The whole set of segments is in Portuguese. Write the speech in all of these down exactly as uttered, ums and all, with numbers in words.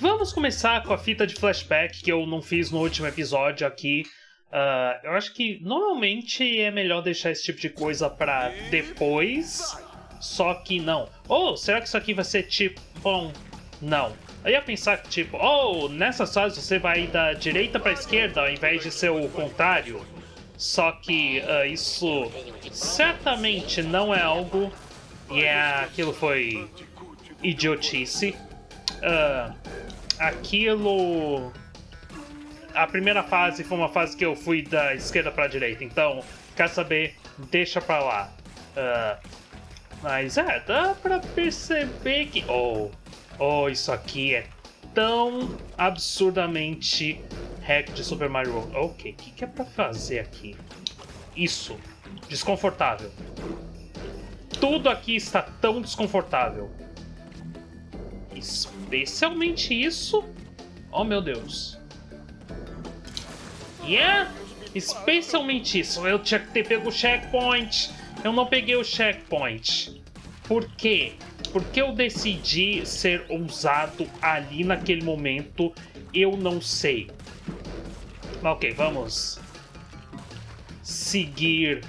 Vamos começar com a fita de flashback que eu não fiz no último episódio aqui. Uh, eu acho que normalmente é melhor deixar esse tipo de coisa pra depois, só que não. Oh, será que isso aqui vai ser tipo... Bom, não. Eu ia pensar que tipo, oh, nessas fases você vai da direita pra esquerda ao invés de ser o contrário. Só que uh, isso certamente não é algo... E yeah, aquilo foi idiotice. Uh, aquilo... A primeira fase foi uma fase que eu fui da esquerda pra direita, então, quer saber, deixa pra lá. Uh, mas é, dá pra perceber que... Oh, oh, isso aqui é tão absurdamente hack de Super Mario World. Ok, o que, que é pra fazer aqui? Isso, desconfortável. Tudo aqui está tão desconfortável. Especialmente isso. Oh, meu Deus. Yeah! Especialmente isso. Eu tinha que ter pego o checkpoint. Eu não peguei o checkpoint. Por quê? Porque eu decidi ser ousado ali naquele momento. Eu não sei. Ok, vamos seguir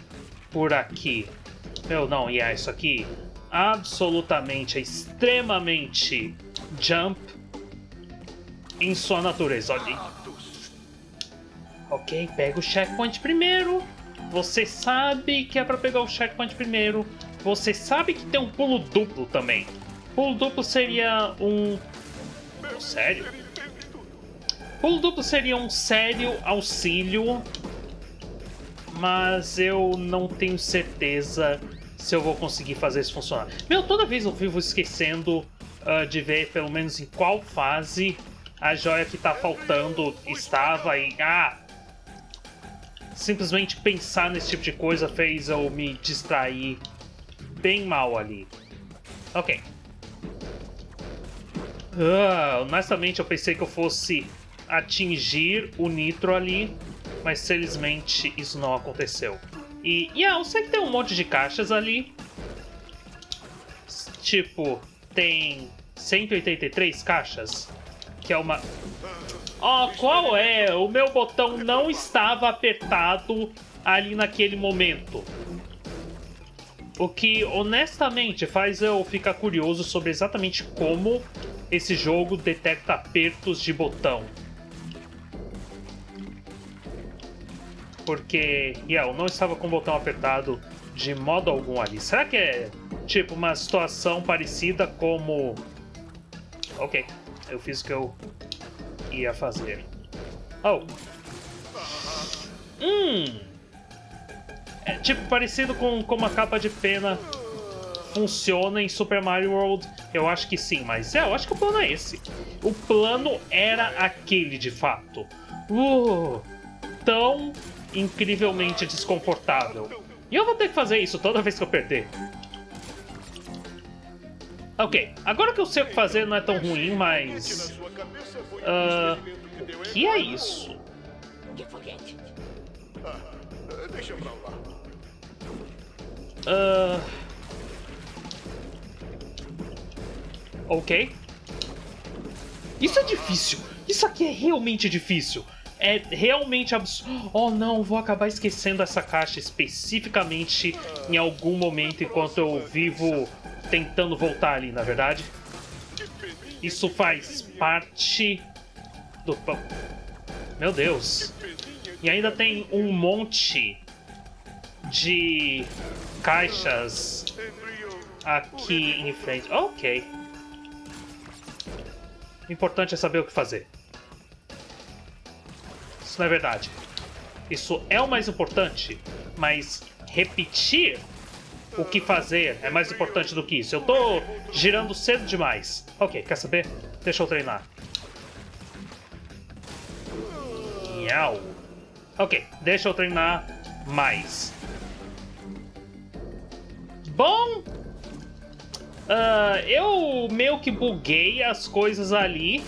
por aqui. Eu não, yeah, isso aqui absolutamente, é extremamente jump em sua natureza. Olha. Ok, pega o checkpoint primeiro. Você sabe que é pra pegar o checkpoint primeiro. Você sabe que tem um pulo duplo também. Pulo duplo seria um... Sério? Pulo duplo seria um sério auxílio. Mas eu não tenho certeza se eu vou conseguir fazer isso funcionar. Meu, toda vez eu vivo esquecendo uh, de ver pelo menos em qual fase a joia que tá faltando estava e... Ah! Simplesmente pensar nesse tipo de coisa fez eu me distrair bem mal ali. Ok. Uh, honestamente eu pensei que eu fosse atingir o Nitro ali, mas felizmente isso não aconteceu. E yeah, eu sei que tem um monte de caixas ali. Tipo, tem cento e oitenta e três caixas. Que é uma... Oh, qual é? O meu botão não estava apertado ali naquele momento. O que honestamente faz eu ficar curioso sobre exatamente como esse jogo detecta apertos de botão. Porque, yeah, eu não estava com o botão apertado de modo algum ali. Será que é, tipo, uma situação parecida como... Ok, eu fiz o que eu ia fazer. Oh. Hum. É, tipo, parecido com como a capa de pena funciona em Super Mario World. Eu acho que sim, mas é, eu acho que o plano é esse. O plano era aquele, de fato. Uh, tão... incrivelmente desconfortável. E eu vou ter que fazer isso toda vez que eu perder. Ok, agora que eu sei o que fazer não é tão ruim, mas... Uh, o que é isso? Uh, ok. Isso é difícil. Isso aqui é realmente difícil. É realmente absurdo. Oh não, vou acabar esquecendo essa caixa especificamente em algum momento enquanto eu vivo tentando voltar ali, na verdade. Isso faz parte do... Meu Deus. E ainda tem um monte de caixas aqui em frente. Ok. O importante é saber o que fazer. Na verdade, isso é o mais importante, mas repetir o que fazer é mais importante do que isso. Eu tô girando cedo demais. Ok, quer saber? Deixa eu treinar. Miau. Ok, deixa eu treinar mais. Bom, uh, eu meio que buguei as coisas ali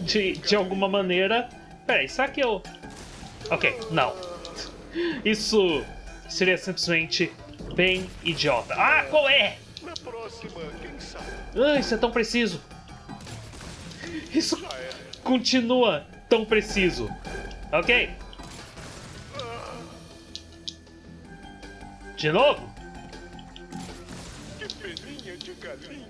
de, de alguma maneira. Peraí, será que eu... Ok, não. Isso seria simplesmente bem idiota. Ah, qual é? Ah, isso é tão preciso. Isso continua tão preciso. Ok. De novo? Que peninha de galinha.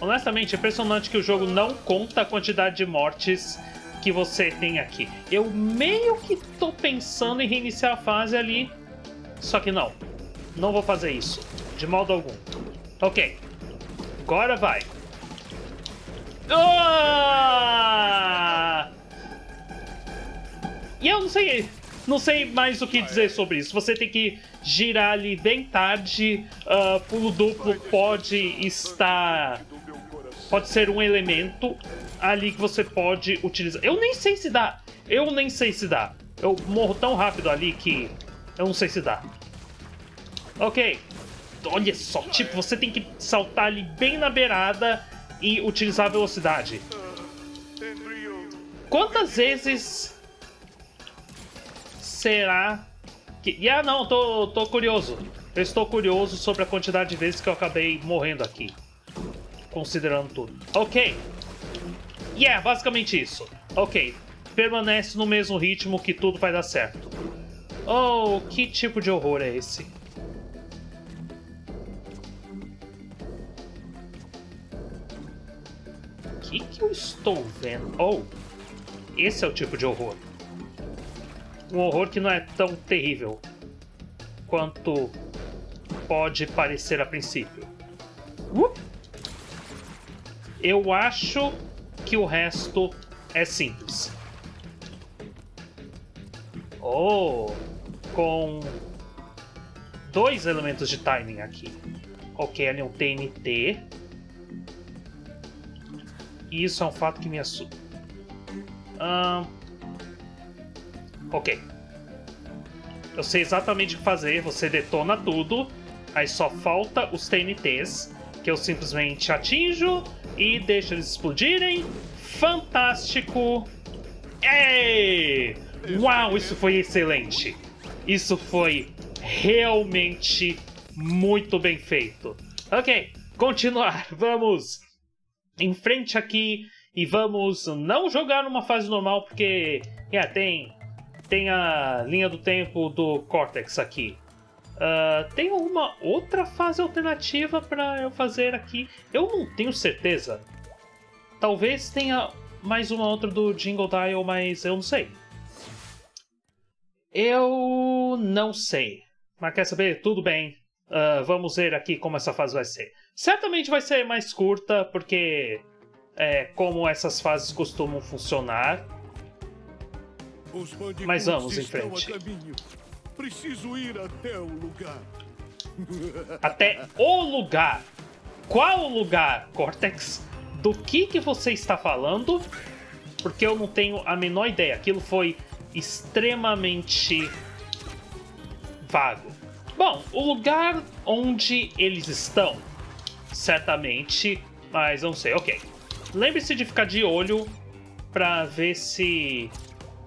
Honestamente, é impressionante que o jogo não conta a quantidade de mortes que você tem aqui. Eu meio que tô pensando em reiniciar a fase ali, só que não. Não vou fazer isso, de modo algum. Ok, agora vai. Ah! E eu não sei, não sei mais o que dizer sobre isso. Você tem que girar ali bem tarde. Uh, pulo duplo pode estar... Pode ser um elemento ali que você pode utilizar. Eu nem sei se dá. Eu nem sei se dá. Eu morro tão rápido ali que eu não sei se dá. Ok. Olha só. Tipo, você tem que saltar ali bem na beirada e utilizar a velocidade. Quantas vezes será que... Ah, não. Tô, tô curioso. Eu estou curioso sobre a quantidade de vezes que eu acabei morrendo aqui. Considerando tudo. Ok. Yeah, basicamente isso. Ok. Permanece no mesmo ritmo que tudo vai dar certo. Oh, que tipo de horror é esse? O que que eu estou vendo? Oh, esse é o tipo de horror. Um horror que não é tão terrível quanto pode parecer a princípio. Uh! Eu acho que o resto é simples. Oh, com dois elementos de timing aqui. Ok, ali é um T N T. Isso é um fato que me assusta. Ah, ok. Eu sei exatamente o que fazer. Você detona tudo. Aí só falta os T N Ts, que eu simplesmente atinjo e deixo eles explodirem. Fantástico! Ei! Uau, isso foi excelente! Isso foi realmente muito bem feito. Ok, continuar. Vamos em frente aqui e vamos não jogar numa fase normal, porque yeah, tem, tem a linha do tempo do Cortex aqui. Uh, tem alguma outra fase alternativa para eu fazer aqui? Eu não tenho certeza. Talvez tenha mais uma outra do Jingle Dial, mas eu não sei. Eu não sei. Mas quer saber? Tudo bem. Uh, vamos ver aqui como essa fase vai ser. Certamente vai ser mais curta, porque é como essas fases costumam funcionar. Mas vamos em frente. Preciso ir até o lugar. Até o lugar? Qual lugar, Cortex? Do que que você está falando? Porque eu não tenho a menor ideia. Aquilo foi extremamente vago. Bom, o lugar onde eles estão. Certamente, mas não sei. Ok. Lembre-se de ficar de olho pra ver se...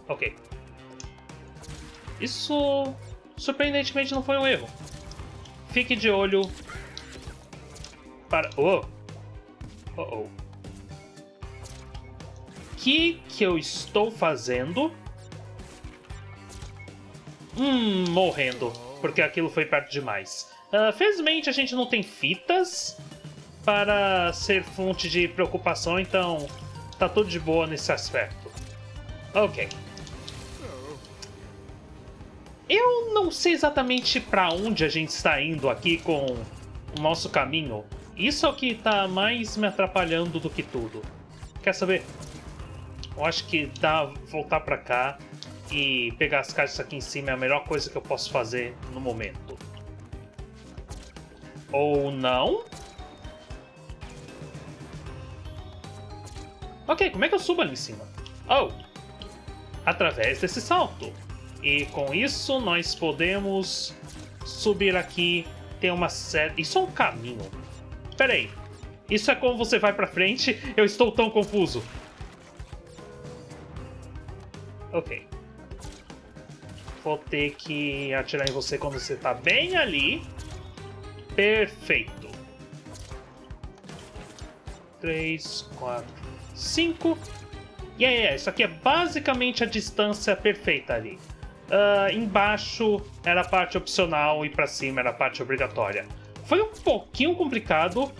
Ok. Isso, surpreendentemente, não foi um erro. Fique de olho para... Oh! Oh, oh. Que que eu estou fazendo? Hum, morrendo. Porque aquilo foi perto demais. Uh, felizmente, a gente não tem fitas para ser fonte de preocupação, então tá tudo de boa nesse aspecto. Ok. Eu não sei exatamente para onde a gente está indo aqui com o nosso caminho. Isso é o que está mais me atrapalhando do que tudo. Quer saber? Eu acho que dá voltar para cá e pegar as caixas aqui em cima é a melhor coisa que eu posso fazer no momento. Ou não? Ok, como é que eu subo ali em cima? Oh! Através desse salto. E com isso nós podemos subir aqui. Tem uma série... Isso é um caminho. Pera aí. Isso é como você vai pra frente? Eu estou tão confuso. Ok. Vou ter que atirar em você quando você tá bem ali. Perfeito. três, quatro, cinco. E é, isso aqui é basicamente a distância perfeita ali. Uh, embaixo era a parte opcional e pra cima era a parte obrigatória. Foi um pouquinho complicado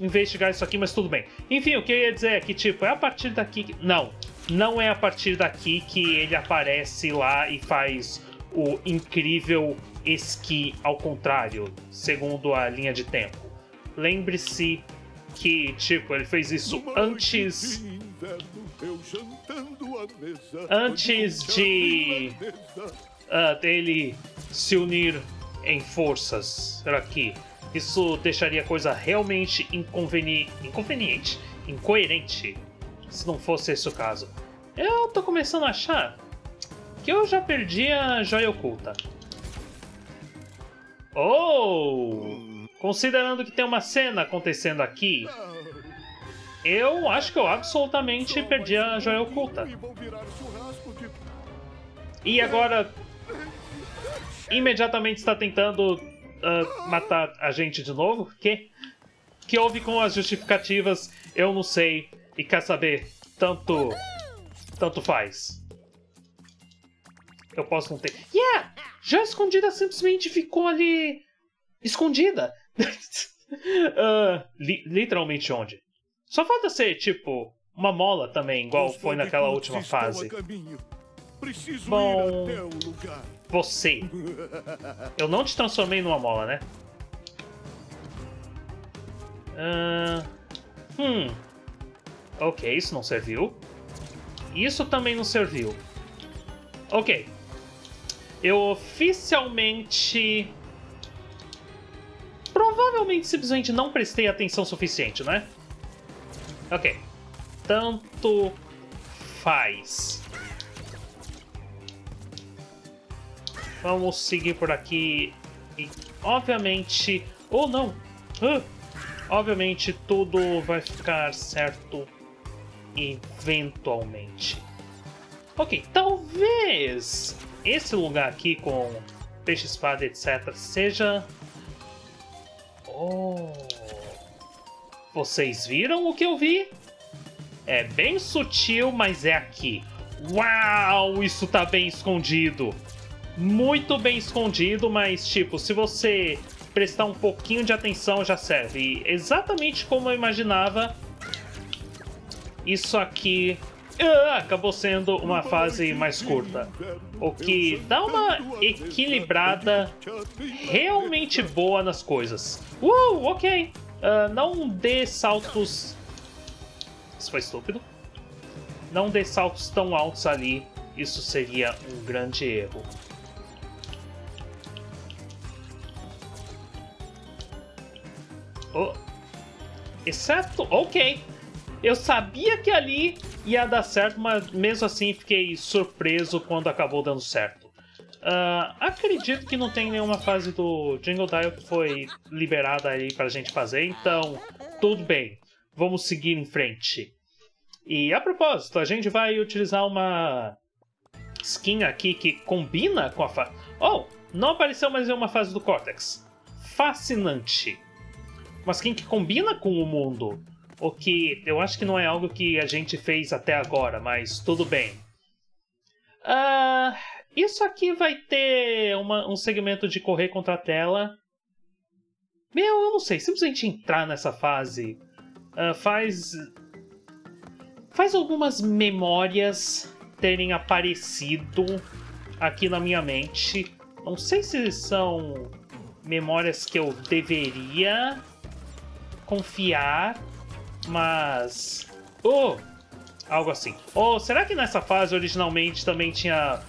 investigar isso aqui, mas tudo bem. Enfim, o que eu ia dizer é que, tipo, é a partir daqui que... Não, não é a partir daqui que ele aparece lá e faz o incrível esqui ao contrário, segundo a linha de tempo. Lembre-se que, tipo, ele fez isso antes... Antes de uh, dele se unir em forças por aqui. Isso deixaria a coisa realmente inconveni inconveniente, incoerente, se não fosse esse o caso. Eu tô começando a achar que eu já perdi a joia oculta. Oh! Considerando que tem uma cena acontecendo aqui, eu acho que eu absolutamente perdi a joia oculta. E agora, imediatamente está tentando uh, matar a gente de novo? Que? Que houve com as justificativas? Eu não sei. E quer saber? Tanto, tanto faz. Eu posso não ter... Yeah! Já escondida simplesmente ficou ali... Escondida! uh, li literalmente onde? Só falta ser, tipo, uma mola também, igual foi naquela última fase. Bom... Você. Eu não te transformei numa mola, né? Uh... Hum... Ok, isso não serviu. Isso também não serviu. Ok. Eu oficialmente... Provavelmente, simplesmente, não prestei atenção suficiente, né? Ok. Tanto faz. Vamos seguir por aqui. E, obviamente... Ou não! Uh, obviamente, tudo vai ficar certo eventualmente. Ok, talvez esse lugar aqui com peixe-espada, etcétera, seja... Oh... Vocês viram o que eu vi? É bem sutil, mas é aqui. Uau, isso tá bem escondido. Muito bem escondido, mas tipo, se você prestar um pouquinho de atenção já serve. E exatamente como eu imaginava, isso aqui ah, acabou sendo uma fase mais curta. O que dá uma equilibrada realmente boa nas coisas. Uou, ok. Uh, não dê saltos... Isso foi estúpido. Não dê saltos tão altos ali. Isso seria um grande erro. Oh. Exceto... Ok. Eu sabia que ali ia dar certo, mas mesmo assim fiquei surpreso quando acabou dando certo. Uh, acredito que não tem nenhuma fase do Jingle Dial que foi liberada aí pra gente fazer, então tudo bem, vamos seguir em frente. E a propósito, a gente vai utilizar uma skin aqui que combina com a fase... Oh, não apareceu mais nenhuma fase do Cortex. Fascinante. Uma skin que combina com o mundo, o que eu acho que não é algo que a gente fez até agora, mas tudo bem. Ah... Uh... Isso aqui vai ter uma, um segmento de correr contra a tela. Meu, eu não sei. Simplesmente entrar nessa fase. Uh, faz... Faz algumas memórias terem aparecido aqui na minha mente. Não sei se são memórias que eu deveria confiar, mas... Oh! Algo assim. Oh, será que nessa fase originalmente também tinha...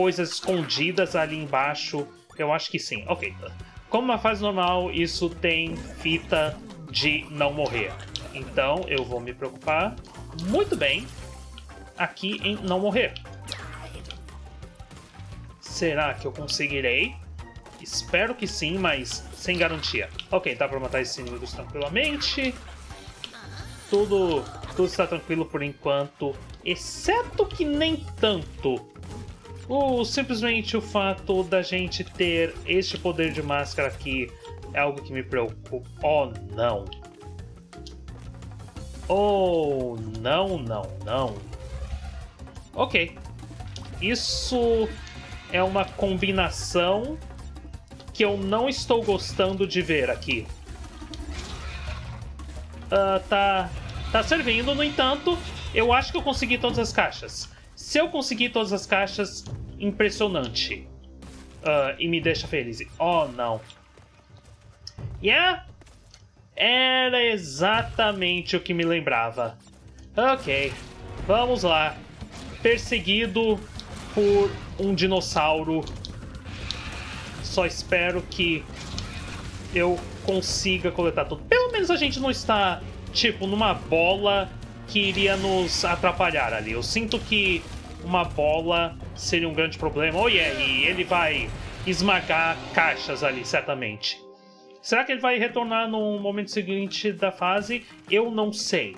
coisas escondidas ali embaixo? Eu acho que sim. Ok. Como uma fase normal, isso tem fita de não morrer. Então, eu vou me preocupar muito bem aqui em não morrer. Será que eu conseguirei? Espero que sim, mas sem garantia. Ok, dá pra matar esses inimigos tranquilamente. Tudo, tudo está tranquilo por enquanto. Exceto que nem tanto. Uh, simplesmente o fato da gente ter este poder de máscara aqui é algo que me preocupa. Oh, não. Oh, não, não, não. Ok. Isso é uma combinação que eu não estou gostando de ver aqui. Uh, tá, tá servindo, no entanto, eu acho que eu consegui todas as caixas. Se eu conseguir todas as caixas, impressionante. Uh, e me deixa feliz. Oh, não. Yeah? Era exatamente o que me lembrava. Ok, vamos lá. Perseguido por um dinossauro. Só espero que eu consiga coletar tudo. Pelo menos a gente não está, tipo, numa bola que iria nos atrapalhar ali. Eu sinto que uma bola seria um grande problema. Oh yeah, e ele vai esmagar caixas ali, certamente. Será que ele vai retornar no momento seguinte da fase? Eu não sei.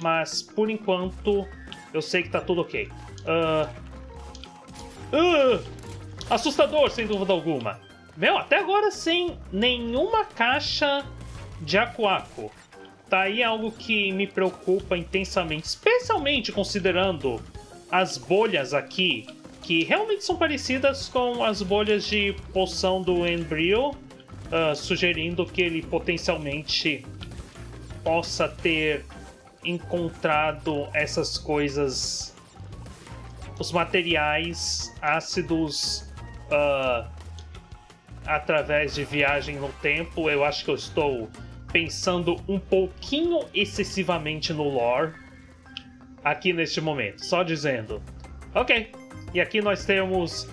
Mas, por enquanto, eu sei que tá tudo ok. Uh... Uh... Assustador, sem dúvida alguma. Meu, até agora sem nenhuma caixa de Aku-Aku. Tá aí algo que me preocupa intensamente. Especialmente considerando as bolhas aqui, que realmente são parecidas com as bolhas de poção do Embryo. Uh, sugerindo que ele potencialmente possa ter encontrado essas coisas, os materiais ácidos, uh, através de viagem no tempo. Eu acho que eu estou pensando um pouquinho excessivamente no lore aqui neste momento, só dizendo. Ok, e aqui nós temos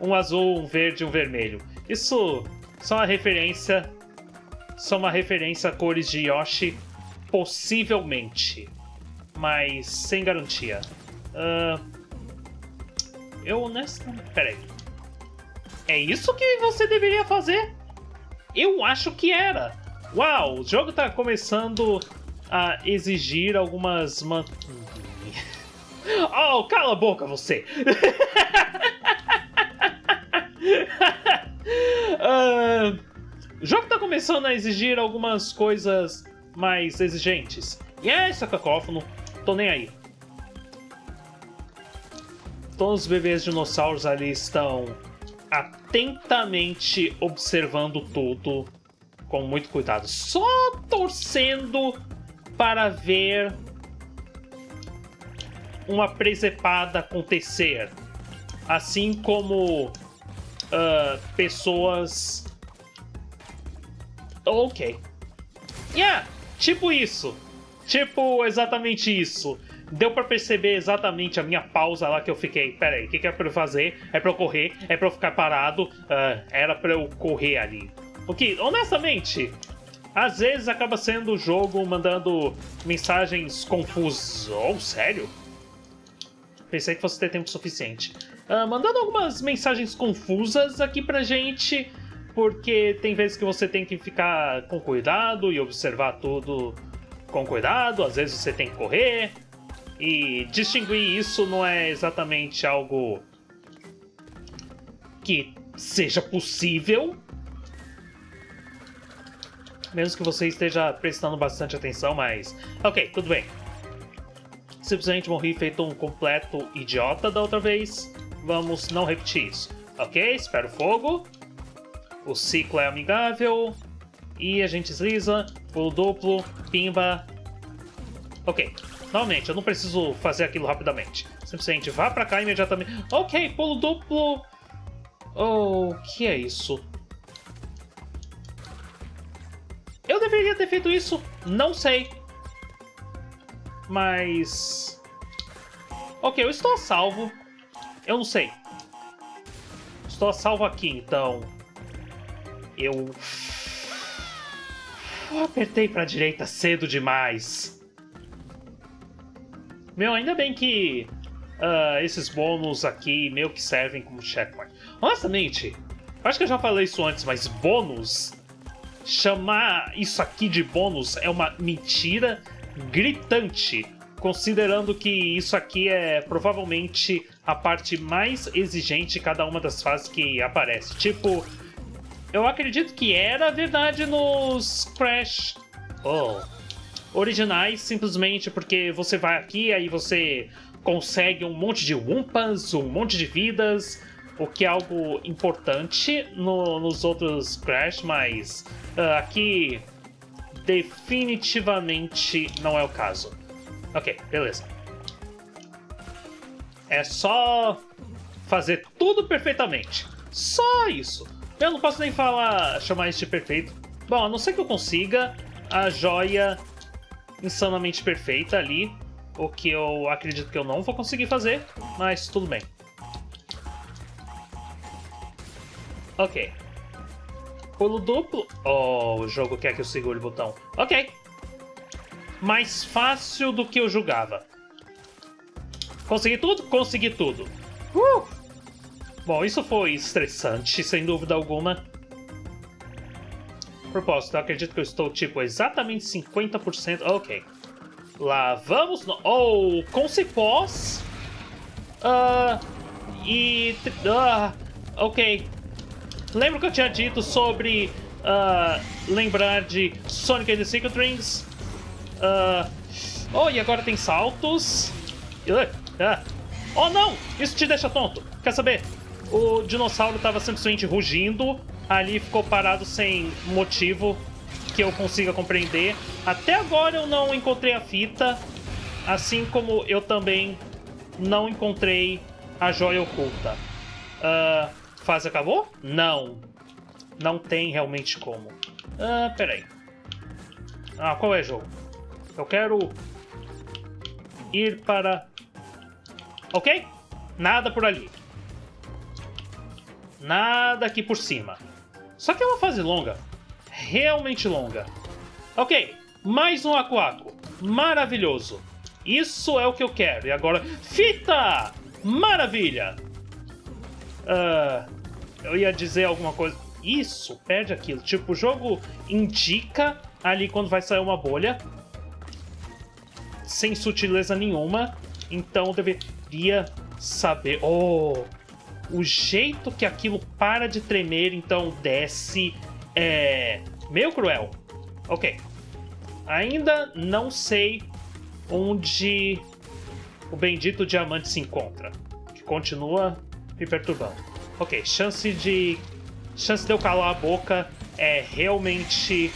um azul, um verde e um vermelho. Isso só uma referência, só uma referência a cores de Yoshi, possivelmente, mas sem garantia. Uh, eu honestamente... Peraí. É isso que você deveria fazer? Eu acho que era. Uau, o jogo tá começando a exigir algumas... Man... Oh, cala a boca, você! Uh, o jogo tá começando a exigir algumas coisas mais exigentes. E é esse cacófono, tô nem aí. Todos os bebês dinossauros ali estão atentamente observando tudo com muito cuidado. Só torcendo para ver uma presepada acontecer. Assim como... Uh, pessoas... Ok. Yeah, tipo isso. Tipo exatamente isso. Deu pra perceber exatamente a minha pausa lá que eu fiquei. Pera aí, o que, que é pra eu fazer? É pra eu correr? É pra eu ficar parado? Uh, era pra eu correr ali. O que, honestamente, às vezes acaba sendo o jogo mandando mensagens confusas. Oh, sério? Pensei que fosse ter tempo suficiente. Uh, mandando algumas mensagens confusas aqui pra gente, porque tem vezes que você tem que ficar com cuidado e observar tudo com cuidado, às vezes você tem que correr, e distinguir isso não é exatamente algo que seja possível, mesmo que você esteja prestando bastante atenção, mas... Ok, tudo bem. Simplesmente morri feito um completo idiota da outra vez. Vamos não repetir isso. Ok, espero fogo. O ciclo é amigável. E a gente desliza. Pulo duplo. Pimba. Ok. Novamente, eu não preciso fazer aquilo rapidamente. Simplesmente vá pra cá imediatamente. Ok, pulo duplo. Oh, o que é isso? Eu deveria ter feito isso? Não sei. Mas... Ok, eu estou a salvo. Eu não sei. Estou a salvo aqui, então... Eu... Eu apertei pra direita cedo demais. Meu, ainda bem que... Uh, esses bônus aqui meio que servem como checkpoint. Honestamente, acho que eu já falei isso antes, mas bônus... Chamar isso aqui de bônus é uma mentira gritante, considerando que isso aqui é provavelmente a parte mais exigente de cada uma das fases que aparece. Tipo, eu acredito que era verdade nos Crash... Oh, originais, simplesmente porque você vai aqui, aí você consegue um monte de wumpas, um monte de vidas, o que é algo importante no, nos outros Crash, mas uh, aqui definitivamente não é o caso. Ok, beleza. É só fazer tudo perfeitamente. Só isso. Eu não posso nem falar, chamar isso de perfeito. Bom, a não ser que eu consiga a joia insanamente perfeita ali, o que eu acredito que eu não vou conseguir fazer, mas tudo bem. Ok. Pulo duplo. Oh, o jogo quer que eu segure o botão. Ok. Mais fácil do que eu julgava. Consegui tudo? Consegui tudo. Uh! Bom, isso foi estressante, sem dúvida alguma. Propósito, eu acredito que eu estou, tipo, exatamente cinquenta por cento. Ok. Lá vamos. No... Oh, com cipós. Uh, e... Uh, ok. Lembro que eu tinha dito sobre uh, lembrar de Sonic and the Secret Rings. Uh, oh, e agora tem saltos. Uh, uh. Oh, não! Isso te deixa tonto. Quer saber? O dinossauro estava simplesmente rugindo, ali ficou parado sem motivo que eu consiga compreender. Até agora eu não encontrei a fita, assim como eu também não encontrei a joia oculta. Uh, fase acabou? Não. Não tem realmente como. Ah, uh, peraí. Ah, qual é o jogo? Eu quero ir para... Ok? Nada por ali. Nada aqui por cima. Só que é uma fase longa. Realmente longa. Ok. Mais um Aku-Aku. Maravilhoso. Isso é o que eu quero. E agora... Fita! Maravilha! Uh, eu ia dizer alguma coisa... Isso, perde aquilo. Tipo, o jogo indica ali quando vai sair uma bolha. Sem sutileza nenhuma. Então eu deveria saber... Oh... O jeito que aquilo para de tremer, então desce, é meio cruel. Ok. Ainda não sei onde o bendito diamante se encontra, que continua me perturbando. Ok, chance de... Chance de eu calar a boca é realmente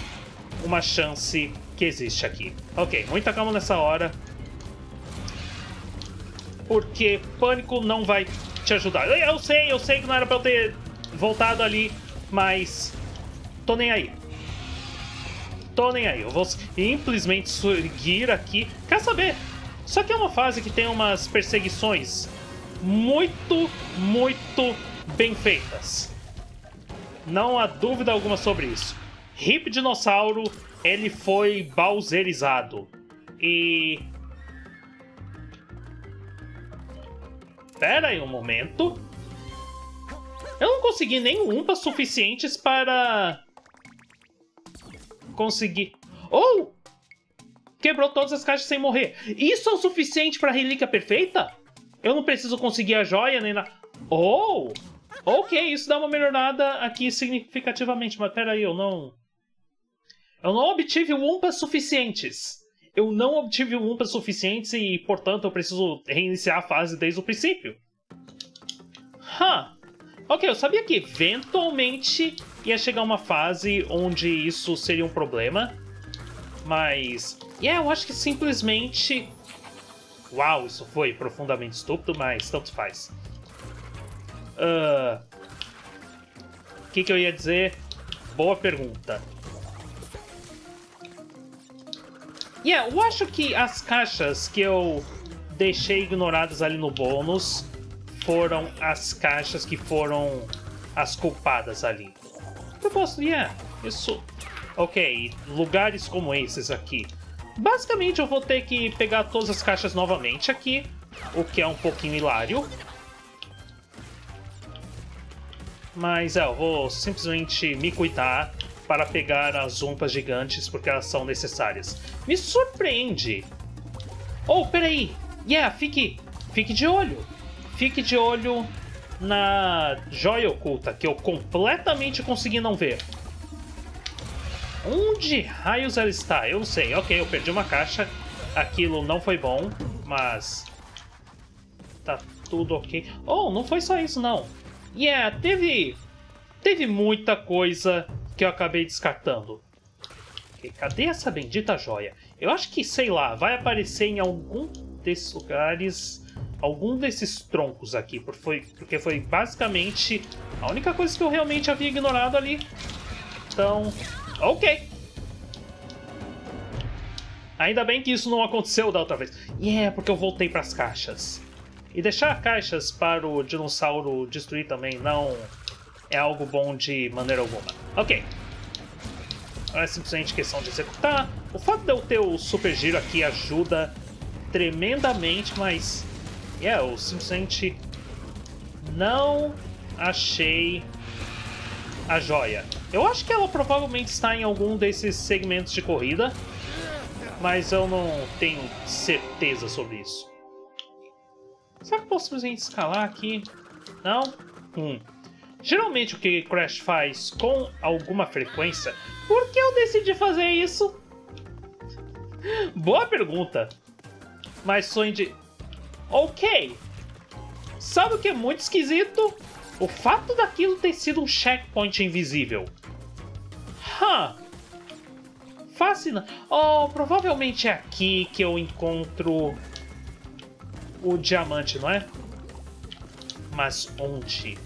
uma chance que existe aqui. Ok, muita calma nessa hora, porque pânico não vai... te ajudar. Eu sei, eu sei que não era pra eu ter voltado ali, mas tô nem aí. Tô nem aí. Eu vou simplesmente seguir aqui. Quer saber? Só que é uma fase que tem umas perseguições muito, muito bem feitas. Não há dúvida alguma sobre isso. Hip Dinossauro, ele foi bowserizado. E... Pera aí um momento. Eu não consegui nem umpa suficientes para... Conseguir... Ou! Oh! Quebrou todas as caixas sem morrer. Isso é o suficiente para a relíquia perfeita? Eu não preciso conseguir a joia nem nada. Ou! Oh! Ok, isso dá uma melhorada aqui significativamente. Mas pera aí, eu não... Eu não obtive umpas suficientes. Eu não obtive umpas suficientes e, portanto, eu preciso reiniciar a fase desde o princípio. Huh. Ok, eu sabia que eventualmente ia chegar uma fase onde isso seria um problema. Mas... Yeah, eu acho que simplesmente... Uau, isso foi profundamente estúpido, mas tanto faz. Uh... O que que eu ia dizer? Boa pergunta. Yeah, eu acho que as caixas que eu deixei ignoradas ali no bônus foram as caixas que foram as culpadas ali. Propósito, yeah, isso... Ok, lugares como esses aqui. Basicamente eu vou ter que pegar todas as caixas novamente aqui, o que é um pouquinho hilário. Mas é, eu vou simplesmente me cuidar para pegar as umpas gigantes, porque elas são necessárias. Me surpreende! Oh, peraí! Yeah, fique, fique de olho! Fique de olho na joia oculta, que eu completamente consegui não ver. Onde raios ela está? Eu não sei. Ok, eu perdi uma caixa. Aquilo não foi bom, mas... tá tudo ok. Oh, não foi só isso, não. Yeah, teve... Teve muita coisa que eu acabei descartando. Okay, cadê essa bendita joia? Eu acho que, sei lá, vai aparecer em algum desses lugares... algum desses troncos aqui, porque foi, porque foi basicamente a única coisa que eu realmente havia ignorado ali. Então, ok. Ainda bem que isso não aconteceu da outra vez. E é porque eu voltei para as caixas. E deixar caixas para o dinossauro destruir também não é algo bom de maneira alguma. Ok. É simplesmente questão de executar. O fato de eu ter o super giro aqui ajuda tremendamente, mas... yeah, eu simplesmente não achei a joia. Eu acho que ela provavelmente está em algum desses segmentos de corrida, mas eu não tenho certeza sobre isso. Será que eu posso simplesmente escalar aqui? Não? Hum. Geralmente o que Crash faz com alguma frequência... por que eu decidi fazer isso? Boa pergunta. Mas sou indi... ok, sabe o que é muito esquisito? O fato daquilo ter sido um checkpoint invisível. Hã? Huh. Fascinante. Oh, provavelmente é aqui que eu encontro o diamante, não é? Mas onde?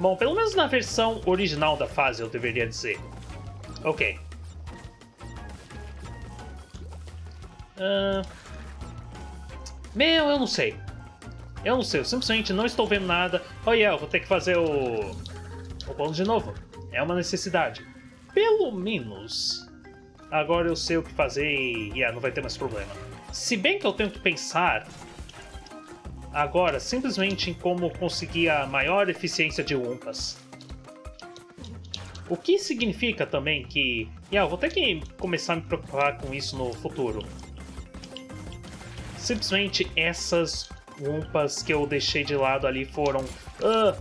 Bom, pelo menos na versão original da fase, eu deveria dizer. Ok. Ahn... Uh... Meu, eu não sei. Eu não sei, eu simplesmente não estou vendo nada. Oh, yeah, eu vou ter que fazer o... o bônus de novo. É uma necessidade. Pelo menos... agora eu sei o que fazer e... yeah, não vai ter mais problema. Se bem que eu tenho que pensar... agora, simplesmente em como conseguir a maior eficiência de Wumpas. O que significa também que... yeah, eu vou ter que começar a me preocupar com isso no futuro. Simplesmente essas Wumpas que eu deixei de lado ali foram uh,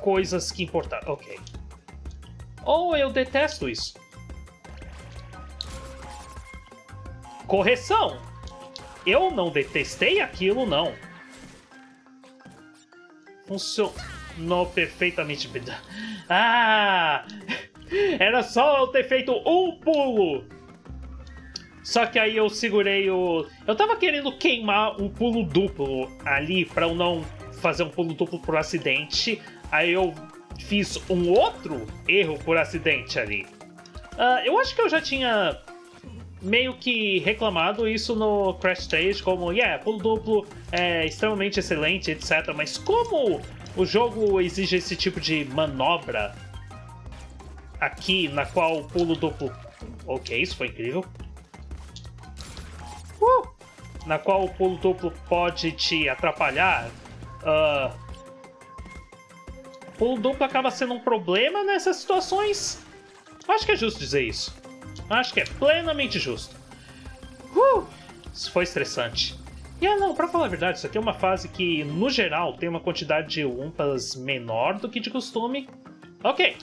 coisas que importaram. Ok. Oh, eu detesto isso. Correção! Eu não detestei aquilo, não. Funcionou perfeitamente. Ah! Era só eu ter feito um pulo! Só que aí eu segurei o... eu tava querendo queimar um pulo duplo ali pra eu não fazer um pulo duplo por acidente. Aí eu fiz um outro erro por acidente ali. Uh, eu acho que eu já tinha meio que reclamado isso no Crash três, como, yeah, pulo duplo é extremamente excelente, etcétera. Mas como o jogo exige esse tipo de manobra aqui, na qual o pulo duplo... ok, isso foi incrível. Uh, na qual o pulo duplo pode te atrapalhar. Uh, pulo duplo acaba sendo um problema nessas situações. Acho que é justo dizer isso. Acho que é plenamente justo. Uh, isso foi estressante. E ah, não, pra falar a verdade, isso aqui é uma fase que, no geral, tem uma quantidade de Wumpas menor do que de costume. Ok,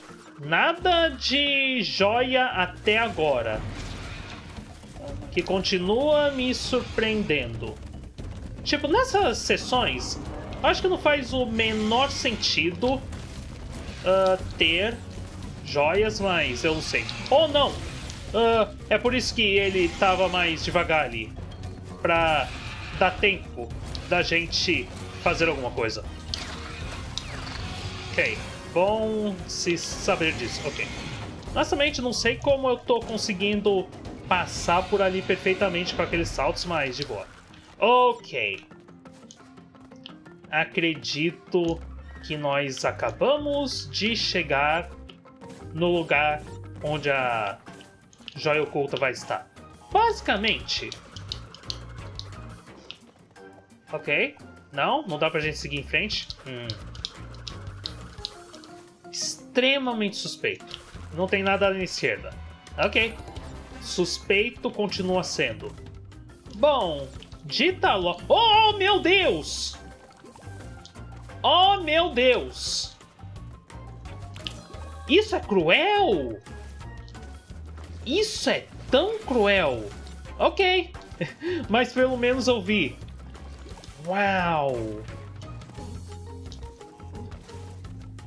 nada de joia até agora. Que continua me surpreendendo. Tipo, nessas sessões, acho que não faz o menor sentido uh, ter joias, mas eu não sei. Ou não! Uh, é por isso que ele tava mais devagar ali. Pra dar tempo da gente fazer alguma coisa. Ok, bom se saber disso. Ok. Honestamente, não sei como eu tô conseguindo... passar por ali perfeitamente com aqueles saltos, mas de boa. Ok. Acredito que nós acabamos de chegar no lugar onde a joia oculta vai estar. Basicamente... ok. Não, não dá pra gente seguir em frente. Hum. Extremamente suspeito. Não tem nada ali na esquerda. Ok. Suspeito continua sendo. Bom, dita logo... oh, meu Deus! Oh, meu Deus! Isso é cruel? Isso é tão cruel. Ok. Mas pelo menos eu vi. Uau.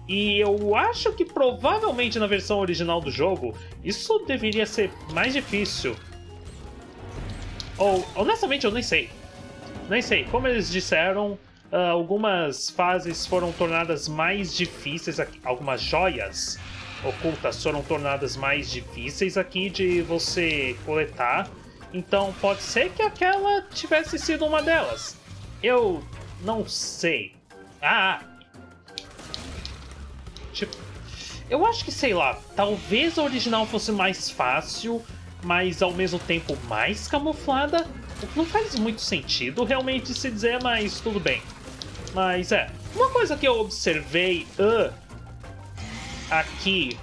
E eu acho que provavelmente na versão original do jogo isso deveria ser mais difícil. Ou, honestamente, eu nem sei. Nem sei. Como eles disseram, uh, algumas fases foram tornadas mais difíceis aqui. Algumas joias ocultas foram tornadas mais difíceis aqui de você coletar. Então pode ser que aquela tivesse sido uma delas. Eu não sei. Ah! Tipo, eu acho que, sei lá, talvez a original fosse mais fácil, mas ao mesmo tempo mais camuflada. O que não faz muito sentido realmente se dizer, mas tudo bem. Mas é, uma coisa que eu observei uh, aqui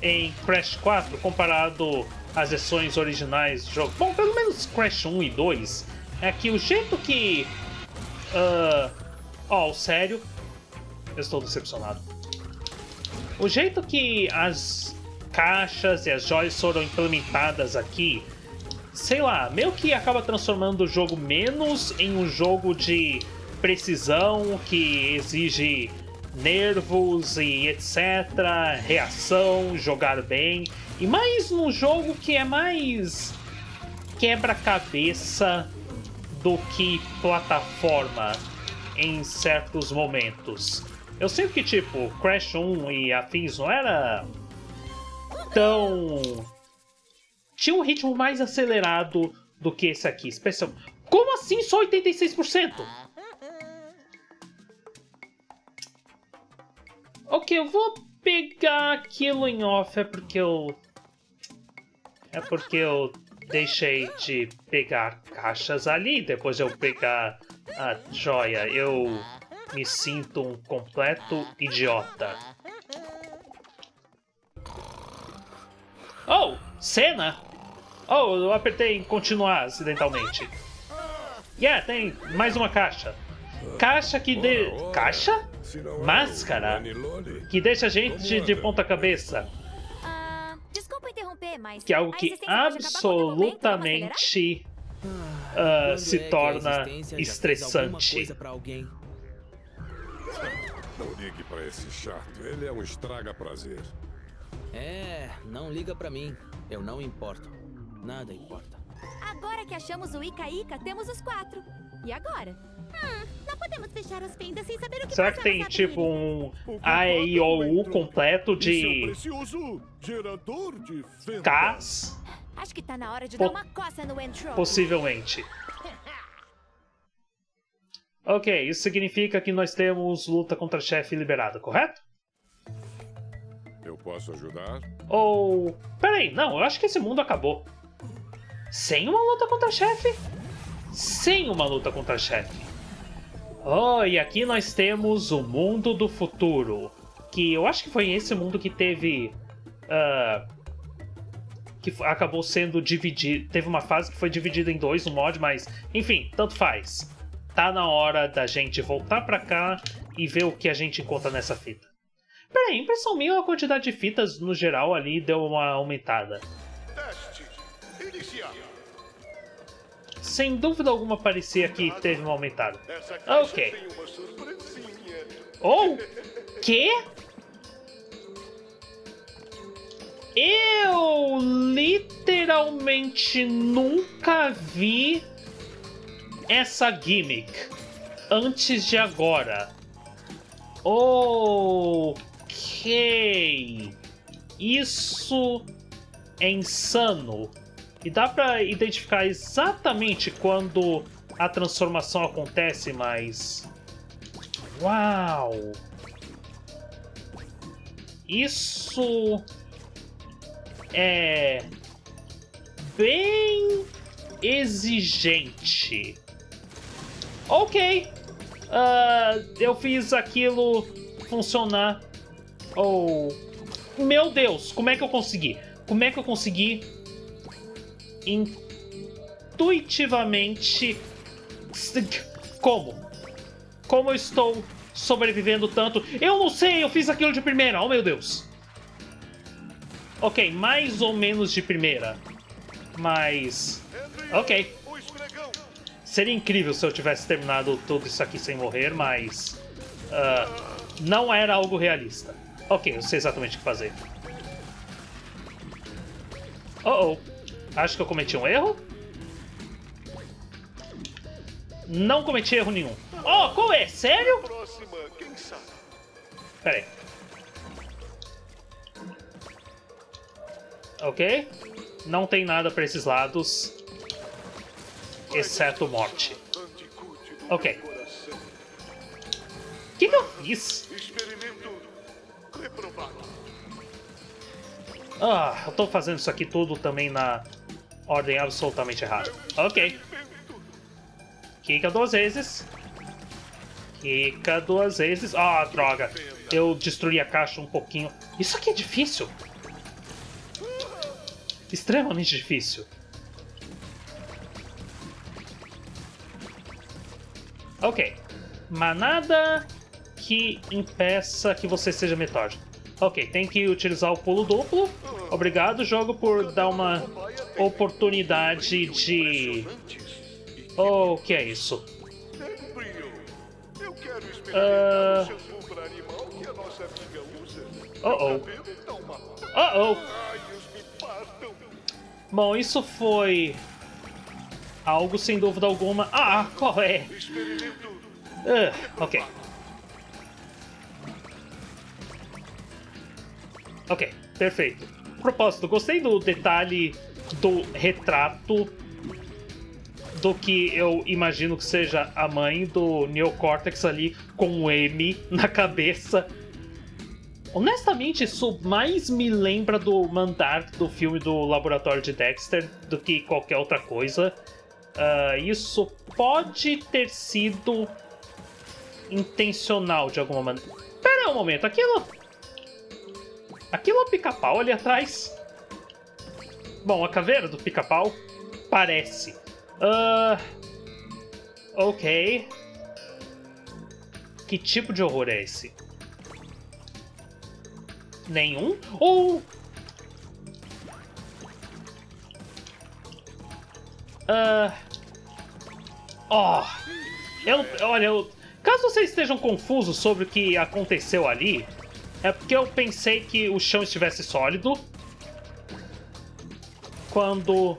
em Crash quatro, comparado às versões originais do jogo, bom, pelo menos Crash um e dois, é que o jeito que... Uh, oh, sério, eu estou decepcionado. O jeito que as caixas e as joias foram implementadas aqui, sei lá, meio que acaba transformando o jogo menos em um jogo de precisão que exige nervos e etc, reação, jogar bem, e mais num jogo que é mais quebra-cabeça do que plataforma em certos momentos. Eu sei que, tipo, Crash um e afins não era tão... tinha um ritmo mais acelerado do que esse aqui. Especial... Como assim só oitenta e seis por cento? Ok, eu vou pegar aquilo em off. É porque eu... É porque eu deixei de pegar caixas ali. Depois eu pegar a joia. Eu me sinto um completo idiota. Oh! Cena! Oh, eu apertei em continuar acidentalmente. Yeah, tem mais uma caixa. Caixa que de... Caixa? Máscara? Que deixa a gente de ponta cabeça. Que é algo que absolutamente uh, se torna estressante. Não ligue pra esse chato, ele é um estraga-prazer. É, não liga pra mim. Eu não importo. Nada importa. Agora que achamos o Ica Ica, temos os quatro. E agora? Hum, não podemos fechar as fendas sem saber o que... Será que tem tipo um A I O U completo de... Cas? Acho que tá na hora de dar uma coça no Entro. Possivelmente. Ok, isso significa que nós temos luta contra chefe liberada, correto? Eu posso ajudar? Ou... Peraí, não, eu acho que esse mundo acabou. Sem uma luta contra chefe? Sem uma luta contra chefe. Oh, e aqui nós temos o mundo do futuro. Que eu acho que foi esse mundo que teve... Uh, que acabou sendo dividido... Teve uma fase que foi dividida em dois, um mod, mas... Enfim, tanto faz. Tá na hora da gente voltar pra cá e ver o que a gente encontra nessa fita. Peraí, impressão minha, a quantidade de fitas no geral ali deu uma aumentada. Teste iniciado. Sem dúvida alguma parecia que teve uma aumentada. Ok. Ou oh, que? Eu literalmente nunca vi essa gimmick antes de agora. Oh. Ok, isso é insano e dá pra identificar exatamente quando a transformação acontece, mas... Uau! Isso é bem exigente. Ok, uh, eu fiz aquilo funcionar. Oh, meu Deus, como é que eu consegui? Como é que eu consegui intuitivamente... Como? Como eu estou sobrevivendo tanto? Eu não sei, eu fiz aquilo de primeira, oh meu Deus. Ok, mais ou menos de primeira. Mas... ok. Seria incrível se eu tivesse terminado tudo isso aqui sem morrer, mas... Uh, não era algo realista. Ok, eu sei exatamente o que fazer. Uh-oh. Acho que eu cometi um erro. Não cometi erro nenhum. Oh, qual é? Sério? Pera aí. Ok. Não tem nada pra esses lados. Exceto morte. Ok. O que, que eu fiz? Ah, eu tô fazendo isso aqui tudo também na ordem absolutamente errada. Ok. Quica duas vezes. Quica duas vezes. Ah, oh, droga. Eu destruí a caixa um pouquinho. Isso aqui é difícil. Extremamente difícil. Ok. Mas nada que impeça que você seja metódico. Ok, tem que utilizar o pulo duplo. Obrigado, jogo, por dar uma oportunidade de... Oh, o que é isso? Uh... Uh-oh. Uh-oh. Bom, isso foi... algo sem dúvida alguma... Ah, qual é? Uh, ok. Ok, perfeito. Propósito, gostei do detalhe do retrato do que eu imagino que seja a mãe do Neocórtex ali com um M na cabeça. Honestamente, isso mais me lembra do Mandark do filme do Laboratório de Dexter do que qualquer outra coisa. Uh, isso pode ter sido intencional de alguma maneira. Pera um momento, aquilo... aquilo é o pica-pau ali atrás? Bom, a caveira do pica-pau parece. Uh, ok. Que tipo de horror é esse? Nenhum? Ou... Uh, oh, eu, olha, eu, caso vocês estejam confusos sobre o que aconteceu ali, é porque eu pensei que o chão estivesse sólido quando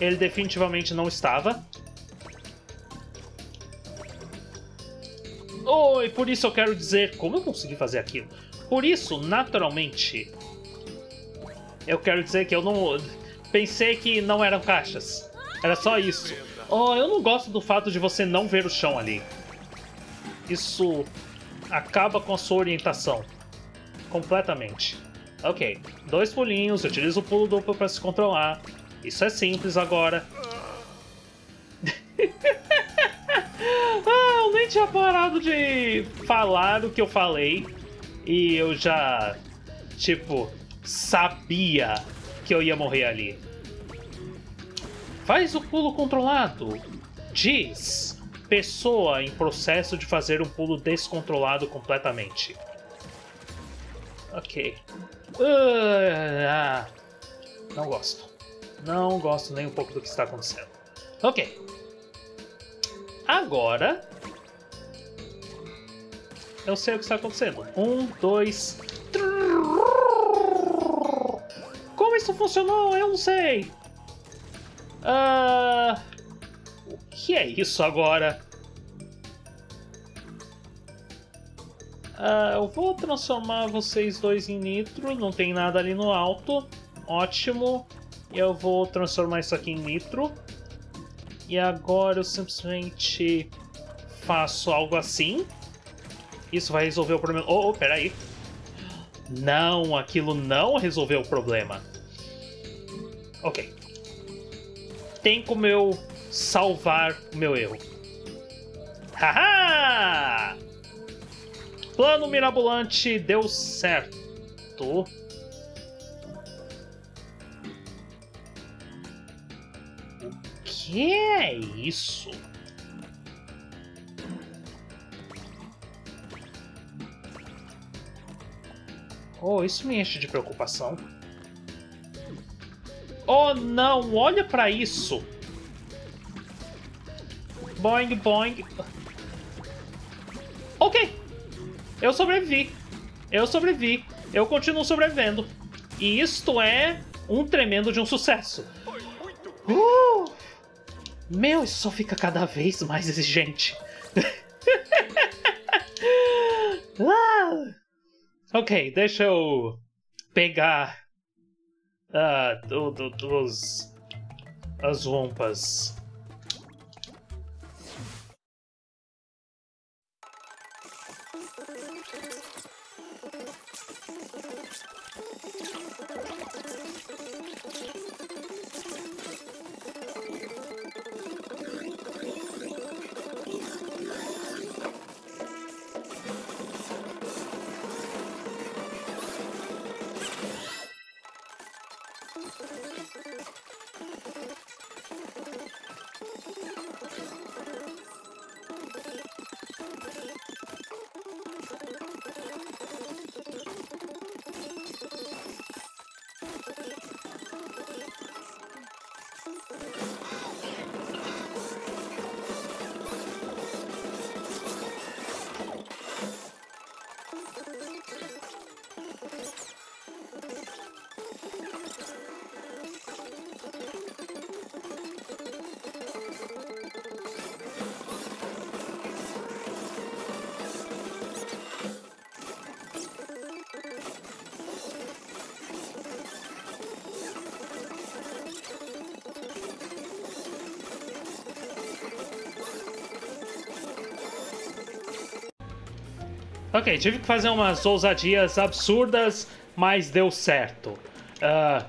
ele definitivamente não estava. Oh, e por isso eu quero dizer... como eu consegui fazer aquilo? Por isso, naturalmente, eu quero dizer que eu não... pensei que não eram caixas. Era só isso. Oh, eu não gosto do fato de você não ver o chão ali. Isso acaba com a sua orientação. Completamente. Ok. Dois pulinhos. Eu utilizo o pulo duplo para se controlar. Isso é simples agora. Ah, eu nem tinha parado de falar o que eu falei. E eu já, tipo, sabia que eu ia morrer ali. Faz o pulo controlado. Diz. Pessoa em processo de fazer um pulo descontrolado completamente. Ok. Uh, ah, não gosto. Não gosto nem um pouco do que está acontecendo. Ok. Agora... eu sei o que está acontecendo. Um, dois... Como isso funcionou? Eu não sei. Uh... O que é isso agora? Uh, eu vou transformar vocês dois em nitro. Não tem nada ali no alto. Ótimo. Eu vou transformar isso aqui em nitro. E agora eu simplesmente faço algo assim. Isso vai resolver o problema. Oh, oh, peraí. Não, aquilo não resolveu o problema. Ok. Tem como eu salvar o meu erro. Haha! Plano mirabolante deu certo. O que é isso? Oh, isso me enche de preocupação. Oh não, olha pra isso. Boing, boing. Ok. Eu sobrevivi. Eu sobrevivi. Eu continuo sobrevivendo. E isto é um tremendo de um sucesso. Uh! Meu, isso só fica cada vez mais exigente. ah! Ok, deixa eu pegar uh, do, do, dos, as wampas. Ok, tive que fazer umas ousadias absurdas, mas deu certo. Uh,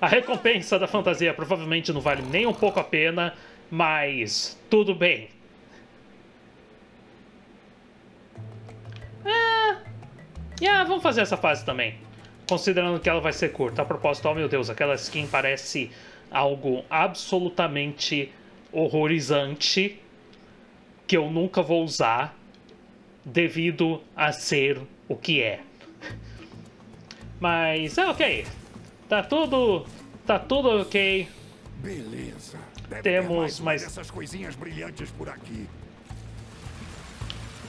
a recompensa da fantasia provavelmente não vale nem um pouco a pena, mas tudo bem. Ah, yeah, vamos fazer essa fase também, considerando que ela vai ser curta. A propósito, oh meu Deus, aquela skin parece algo absolutamente horrorizante que eu nunca vou usar, devido a ser o que é. Mas é ok. Tá tudo. Tá tudo ok. Beleza. Deve Temos ter mais. mais... Essas coisinhas brilhantes por aqui.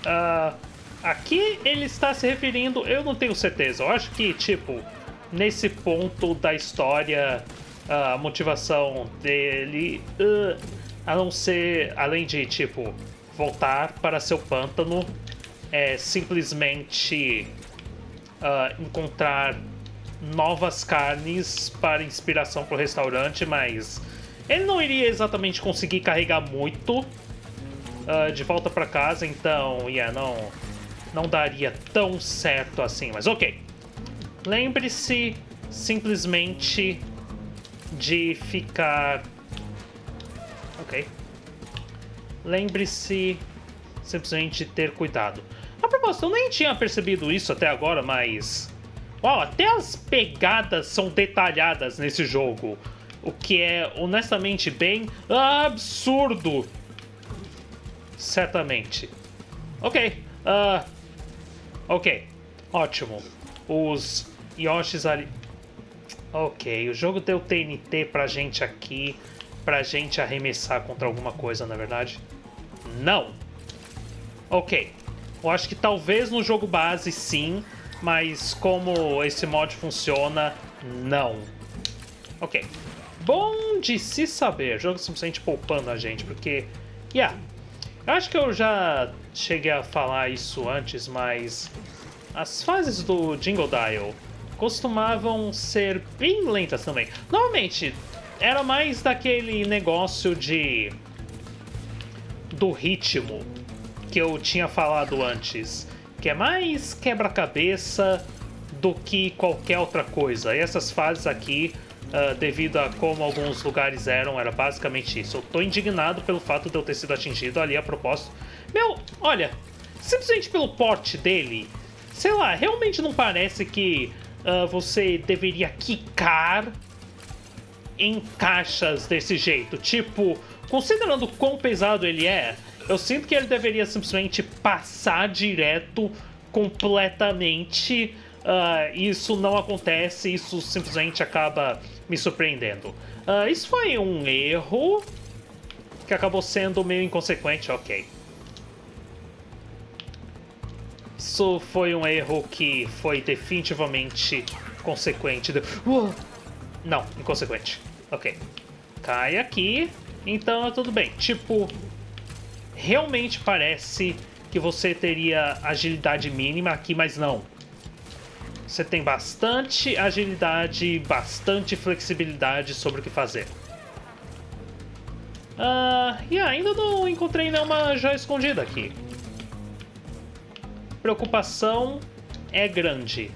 Uh, aqui ele está se referindo. Eu não tenho certeza. Eu acho que, tipo, nesse ponto da história, a motivação dele. Uh, a não ser. Além de, tipo, voltar para seu pântano. É simplesmente uh, encontrar novas carnes para inspiração para o restaurante, mas ele não iria exatamente conseguir carregar muito uh, de volta para casa, então yeah, não, não daria tão certo assim, mas ok. Lembre-se simplesmente de ficar... Ok. Lembre-se simplesmente de ter cuidado. A propósito, eu nem tinha percebido isso até agora, mas... Uau, até as pegadas são detalhadas nesse jogo. O que é, honestamente, bem absurdo. Certamente. Ok. Uh, ok. Ótimo. Os Yoshis ali... Ok, o jogo deu T N T pra gente aqui. Pra gente arremessar contra alguma coisa, na verdade. Não. Ok. Eu acho que talvez no jogo base sim, mas como esse mod funciona, não. Ok. Bom de se saber. O jogo simplesmente poupando a gente, porque... Yeah. Eu acho que eu já cheguei a falar isso antes, mas... As fases do Jingle Dial costumavam ser bem lentas também. Normalmente, era mais daquele negócio de... Do ritmo que eu tinha falado antes, que é mais quebra-cabeça do que qualquer outra coisa. E essas fases aqui, uh, devido a como alguns lugares eram, era basicamente isso. Eu tô indignado pelo fato de eu ter sido atingido ali a propósito. Meu, olha, simplesmente pelo porte dele, sei lá, realmente não parece que uh, você deveria quicar em caixas desse jeito. Tipo, considerando quão pesado ele é, eu sinto que ele deveria simplesmente passar direto, completamente. Uh, isso não acontece, isso simplesmente acaba me surpreendendo. Uh, isso foi um erro que acabou sendo meio inconsequente, ok. Isso foi um erro que foi definitivamente consequente. De... Uh, não, inconsequente. Ok. Cai aqui, então tudo bem. Tipo, realmente parece que você teria agilidade mínima aqui, mas não. Você tem bastante agilidade, bastante flexibilidade sobre o que fazer. Ah, e ainda não encontrei nenhuma joia escondida aqui. Preocupação é grande.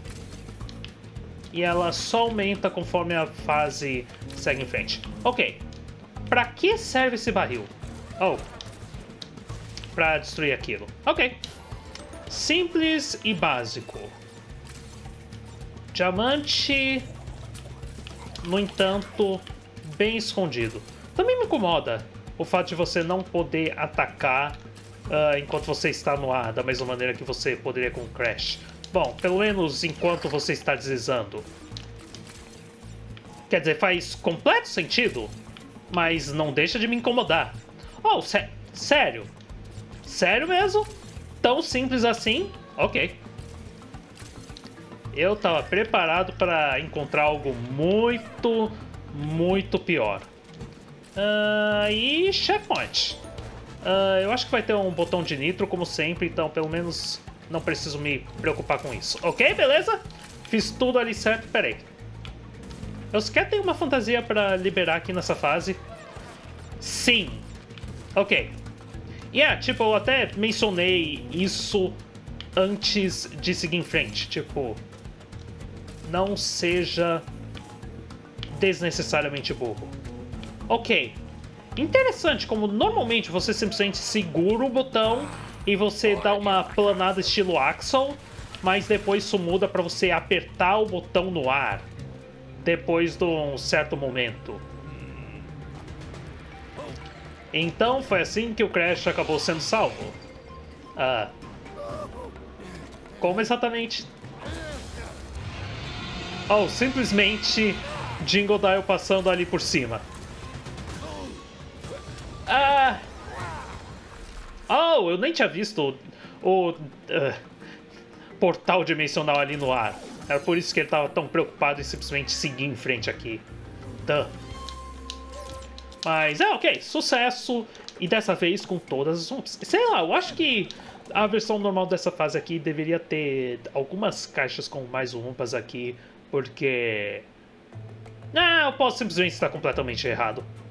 E ela só aumenta conforme a fase segue em frente. Ok. Pra que serve esse barril? Oh. Pra destruir aquilo. Ok. Simples e básico. Diamante, no entanto, bem escondido. Também me incomoda o fato de você não poder atacar uh, enquanto você está no ar, da mesma maneira que você poderia com o Crash. Bom, pelo menos enquanto você está deslizando. Quer dizer, faz completo sentido, mas não deixa de me incomodar. Oh, sé- sério? Sério mesmo? Tão simples assim? Ok. Eu estava preparado para encontrar algo muito, muito pior. Uh, e checkpoint. Uh, eu acho que vai ter um botão de nitro, como sempre, então pelo menos não preciso me preocupar com isso. Ok, beleza? Fiz tudo ali certo, peraí. Eu sequer tenho uma fantasia para liberar aqui nessa fase. Sim. Ok. E yeah, tipo, eu até mencionei isso antes de seguir em frente, tipo... Não seja desnecessariamente burro. Ok. Interessante como normalmente você simplesmente segura o botão e você dá uma planada estilo Axel, mas depois isso muda para você apertar o botão no ar depois de um certo momento. Então foi assim que o Crash acabou sendo salvo. Ah... Como exatamente? Oh, simplesmente Jingle Dial passando ali por cima. Ah! Oh, eu nem tinha visto o, o uh, portal dimensional ali no ar. Era por isso que ele estava tão preocupado em simplesmente seguir em frente aqui. Duh. Mas é ok, sucesso. E dessa vez com todas as zombies. Sei lá, eu acho que a versão normal dessa fase aqui deveria ter algumas caixas com mais umpas aqui, porque... Ah, eu posso simplesmente estar completamente errado.